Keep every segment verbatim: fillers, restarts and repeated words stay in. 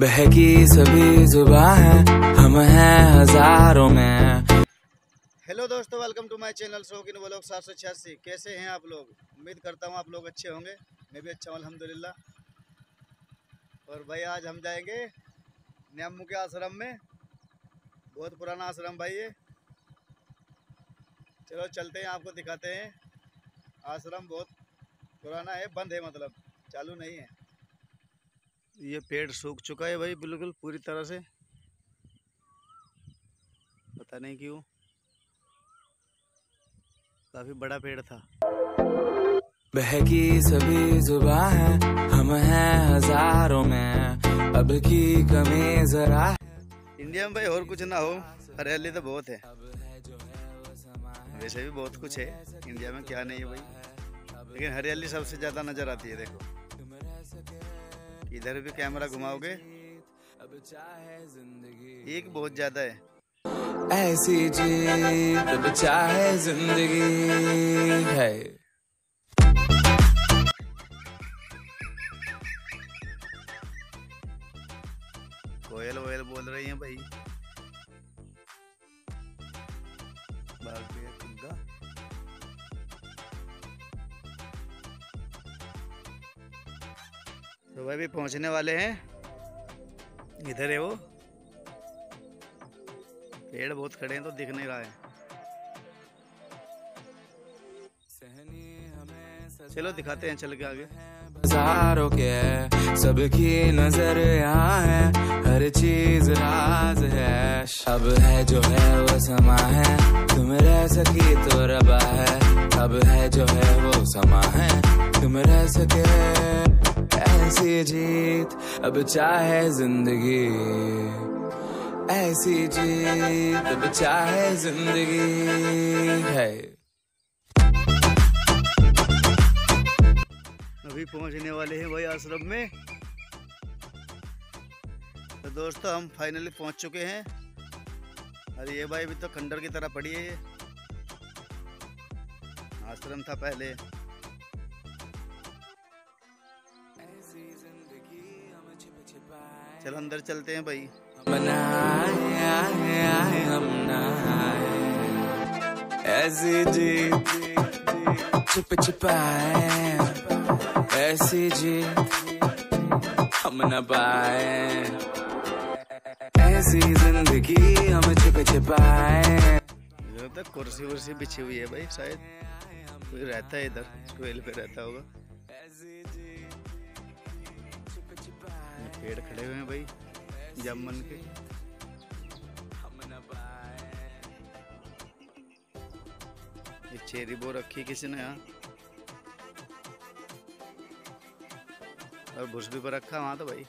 बहकी सभी जुबां है हम हैं हजारों में। हेलो दोस्तों, welcome to my channel शोकीन vlog सात सौ छियासी। कैसे हैं आप लोग? उम्मीद करता हूं आप लोग अच्छे होंगे। मैं भी अच्छा हूं अल्हम्दुलिल्लाह। और भाई आज हम जाएंगे न्यामू के आश्रम में। बहुत पुराना आश्रम भाई ये। चलो चलते हैं, आपको दिखाते हैं। आश्रम बहुत पुराना है, बंद है, मतलब चालू नहीं है। ये पेड़ सूख चुका है भाई बिल्कुल पूरी तरह से, पता नहीं क्यों। काफी बड़ा पेड़ था। बहकी सभी जुबां है हम हैं हजारों में, अब की कमी जरा है। इंडिया में भाई और कुछ ना हो, हरियाली तो बहुत है। वैसे भी बहुत कुछ है इंडिया में, क्या नहीं है भाई, लेकिन हरियाली सबसे ज्यादा नजर आती है। देखो इधर भी कैमरा घुमाओगे, एक बहुत ज्यादा है। ऐसी जी तब चाहे जिंदगी है। कोयल वोयल बोल रही है भाई। तो भाई भी पहुंचने वाले हैं, इधर है वो। पेड़ बहुत खड़े हैं तो दिख नहीं रहा है। चलो दिखाते हैं चल के आगे। हजारों के सबकी नजर यहाँ है, हर चीज राज है। अब है जो है वो समा है, तुम रह सके तो रबा है। अब है जो है वो समा है, तुम रह सके ऐसी जीत अब चाहे जिंदगी। ऐसी जीत अब चाहे जिंदगी है। अभी पहुंचने वाले हैं भाई आश्रम में। तो दोस्तों हम फाइनली पहुंच चुके हैं। अरे ये भाई भी तो खंडर की तरह पड़ी है, ये आश्रम था पहले। चलो अंदर चलते हैं भाई। बनाया है हमना ऐसी जी छुप छुपाए, ऐसी जी हम न पाए। ऐसी जिंदगी हम छुप छुपाए। इधर तक कुर्सी वर्सी बिछी हुई है भाई, शायद कोई रहता है इधर, ट्वेल्व पे रहता होगा। पेड़ खड़े हुए हैं भाई जामुन के। ये चेरी बो रखी किसी ने यहाँ, और भुस भी पर रखा वहाँ। तो भाई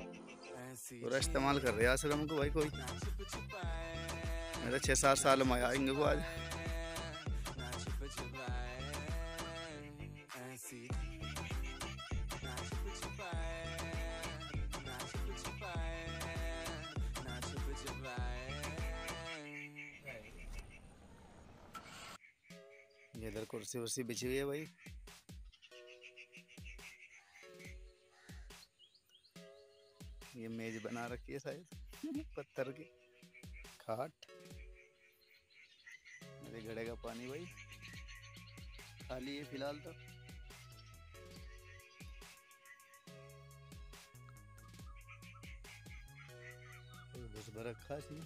पूरा इस्तेमाल कर रहे हैं आश्रम को भाई कोई। मेरे छह सात साल में आया इनको आज। इधर कुर्सी वर्सी बिछी हुई है भाई। ये मेज बना रखी है शायद पत्थर की, खाट। मेरे घड़े का पानी भाई खाली है फिलहाल तो। घुस भर रखा इसमें।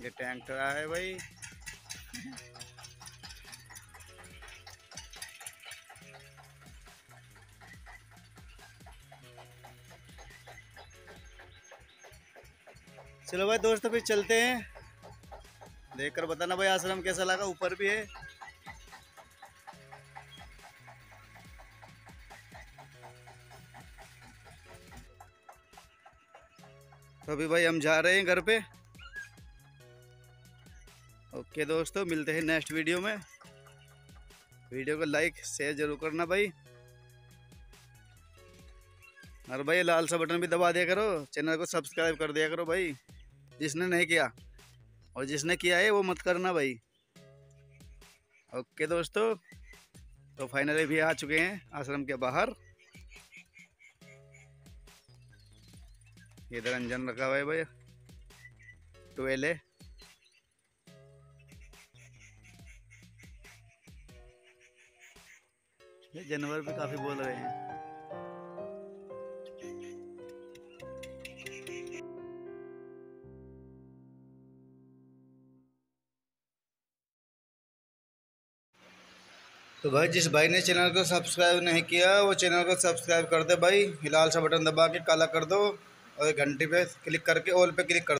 ये टैंक खड़ा है भाई। चलो भाई दोस्तों फिर चलते हैं, देखकर बताना भाई आश्रम कैसा लगा। ऊपर भी है। तो अभी भाई हम जा रहे हैं घर पे। ओके दोस्तों, मिलते हैं नेक्स्ट वीडियो में। वीडियो को लाइक शेयर जरूर करना भाई, और भाई लाल सा बटन भी दबा दिया करो। चैनल को सब्सक्राइब कर दिया करो भाई, जिसने नहीं किया, और जिसने किया है वो मत करना भाई। ओके दोस्तों, तो फाइनली भी आ चुके हैं आश्रम के बाहर। इधर अंजन रखा हुआ है भाई, ट्वेल है। ये जानवर भी काफी बोल रहे हैं। तो भाई जिस भाई ने चैनल को सब्सक्राइब नहीं किया वो चैनल को सब्सक्राइब कर दे भाई, लाल सा बटन दबा के काला कर दो और घंटी पे क्लिक करके ऑल पे क्लिक कर दो।